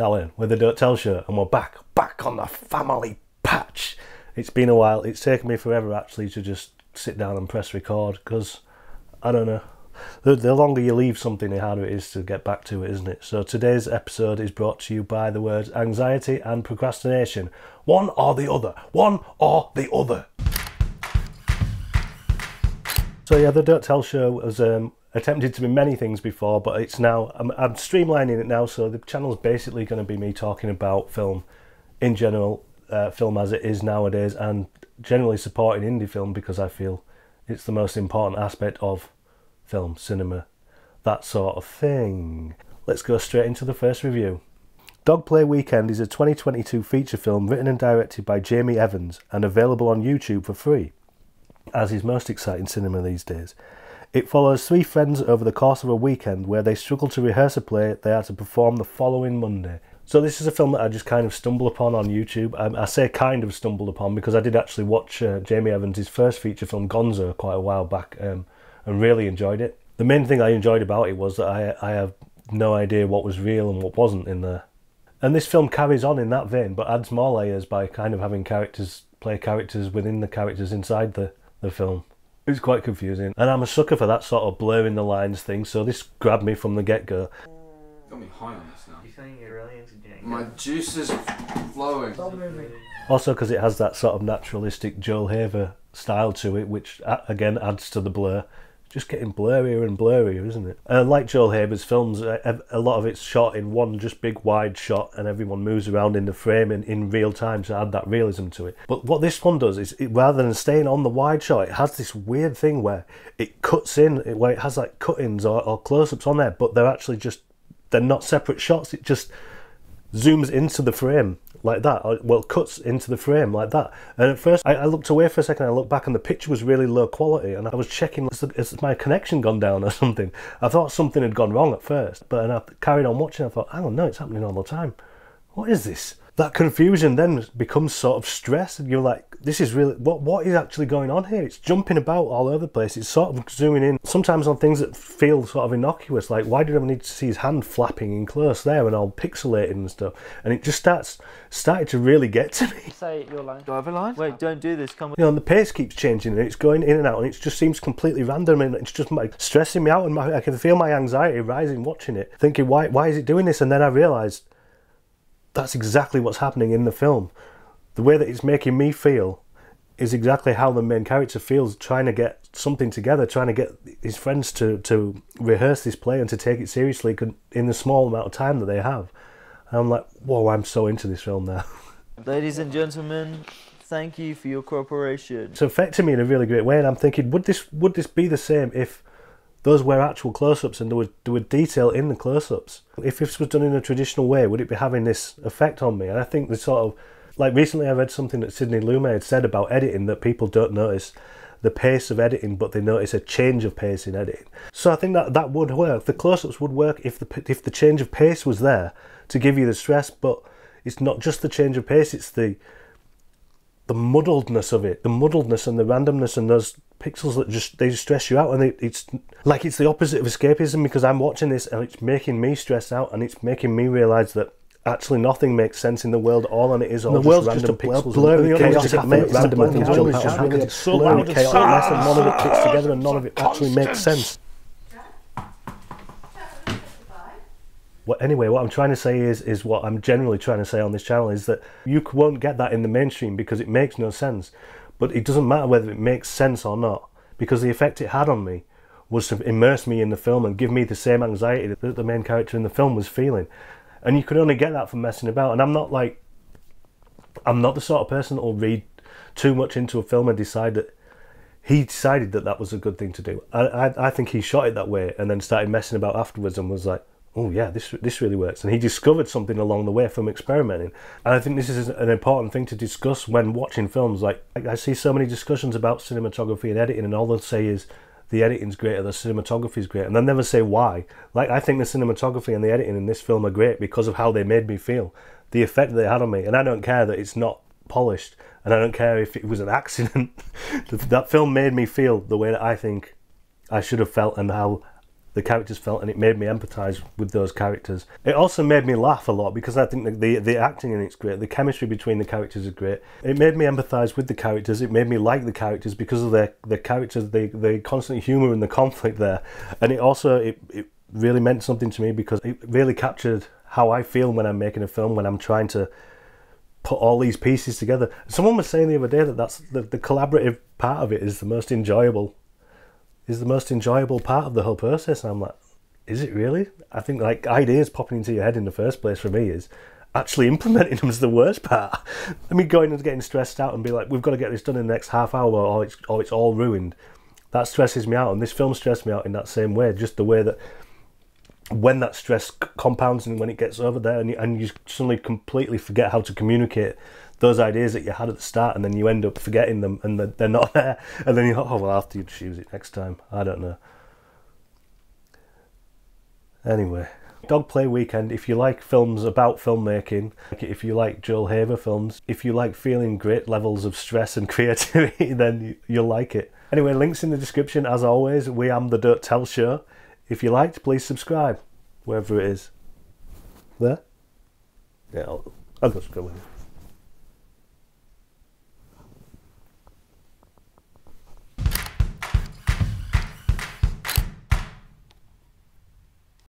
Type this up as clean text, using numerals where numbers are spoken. Alan with the Don't Tell Show, and we're back on the family patch. It's been a while. It's taken me forever actually to just sit down and press record, because I don't know, the longer you leave something, the harder it is to get back to it, isn't it? So today's episode is brought to you by the words anxiety and procrastination. One or the other, one or the other. So yeah, the Don't Tell Show has attempted to be many things before, but it's now, I'm streamlining it now, so the channel's basically going to be me talking about film in general, film as it is nowadays, and generally supporting indie film, because I feel it's the most important aspect of film, cinema, that sort of thing. Let's go straight into the first review. Dog Play Weekend is a 2022 feature film written and directed by Jamie Evans and available on YouTube for free, as is most exciting cinema these days. It follows three friends over the course of a weekend where they struggle to rehearse a play they are to perform the following Monday. So this is a film that I just kind of stumbled upon on YouTube. I say kind of stumbled upon because I did actually watch Jamie Evans' first feature film, Gonzo, quite a while back, and really enjoyed it. The main thing I enjoyed about it was that I have no idea what was real and what wasn't in there. And this film carries on in that vein, but adds more layers by kind of having characters play characters within the characters inside the film. It was quite confusing, and I'm a sucker for that sort of blurring the lines thing, so this grabbed me from the get-go. Got me high on this now. You're saying you're really into Jenga? My juice is flowing. Also because it has that sort of naturalistic Joel Haver style to it, which again adds to the blur. Just getting blurrier and blurrier, isn't it? Like Joel Haver's films, a lot of it's shot in one just big wide shot, and everyone moves around in the frame in real time to add that realism to it. But what this one does is, rather than staying on the wide shot, it has this weird thing where it cuts in, where it has like cut-ins or close-ups on there, but they're actually just, they're not separate shots. It just zooms into the frame like that, or, well, cuts into the frame like that. And at first I looked away for a second, I looked back and the picture was really low quality, and I was checking, has my connection gone down or something? I thought something had gone wrong at first, but and I carried on watching. I thought, I don't know, it's happening all the time. What is this? That confusion then becomes sort of stress, and you're like, this is really, what is actually going on here? It's jumping about all over the place. It's sort of zooming in sometimes on things that feel sort of innocuous, like why did I need to see his hand flapping in close there and all pixelated and stuff? And it just started to really get to me. Say your line. Do I have a line? Wait, don't do this, come on. You know, and the pace keeps changing and it's going in and out, and it just seems completely random, and it's just like stressing me out, and I can feel my anxiety rising watching it, thinking why is it doing this? And then I realised that's exactly what's happening in the film. The way that it's making me feel is exactly how the main character feels, trying to get something together, trying to get his friends to rehearse this play and to take it seriously in the small amount of time that they have. And I'm like, whoa, I'm so into this film now. Ladies and gentlemen, thank you for your cooperation. It's affecting me in a really great way, and I'm thinking, would this be the same if those were actual close-ups and there were detail in the close-ups? If this was done in a traditional way, would it be having this effect on me? And I think the sort of, like recently I read something that Sidney Lumet had said about editing, that people don't notice the pace of editing, but they notice a change of pace in editing. So I think that would work. The close-ups would work if the change of pace was there to give you the stress, but it's not just the change of pace, it's the muddledness of it, the muddledness and the randomness and those pixels that just stress you out, and it's like it's the opposite of escapism, because I'm watching this and it's making me stress out, and it's making me realise that actually nothing makes sense in the world. All on it is all the just random pixels. The chaos just makes random things jump out. It's so loud and chaotic mess, and none of it fits together, and none of it actually makes sense. Anyway, what I'm trying to say is what I'm generally trying to say on this channel is that you won't get that in the mainstream because it makes no sense. But it doesn't matter whether it makes sense or not, because the effect it had on me was to immerse me in the film and give me the same anxiety that the main character in the film was feeling. And you could only get that from messing about. And I'm not the sort of person that will read too much into a film and decide that he decided that was a good thing to do. I think he shot it that way and then started messing about afterwards and was like, oh yeah, this really works. And he discovered something along the way from experimenting. And I think this is an important thing to discuss when watching films. Like, I see so many discussions about cinematography and editing, and all they'll say is the editing's great or the cinematography's great, and they'll never say why. Like, I think the cinematography and the editing in this film are great because of how they made me feel, the effect they had on me. And I don't care that it's not polished, and I don't care if it was an accident. That film made me feel the way that I think I should have felt, and how the characters felt, and it made me empathise with those characters. It also made me laugh a lot, because I think that the acting in it's great, the chemistry between the characters is great. It made me empathise with the characters, it made me like the characters because of their characters, the constant humour and the conflict there. And it also, it really meant something to me because it really captured how I feel when I'm making a film, when I'm trying to put all these pieces together. Someone was saying the other day that that's the collaborative part of it is the most enjoyable. Is the most enjoyable part of the whole process, and I'm like, is it really? I think like ideas popping into your head in the first place for me is actually implementing them is the worst part. I mean, going and getting stressed out and be like, we've got to get this done in the next half hour or it's all ruined. That stresses me out, and this film stressed me out in that same way, just the way that when that stress compounds and when it gets over there and you suddenly completely forget how to communicate those ideas that you had at the start, and then you end up forgetting them and they're not there, and then you're like, oh well, I'll have to use it next time, I don't know. Anyway, Dog Play Weekend, if you like films about filmmaking, if you like Joel Haver films, if you like feeling great levels of stress and creativity, then you'll like it. Anyway, links in the description as always. We am The Don't Tell Show. If you liked, please subscribe, wherever it is. There? Yeah, I'll just go with it.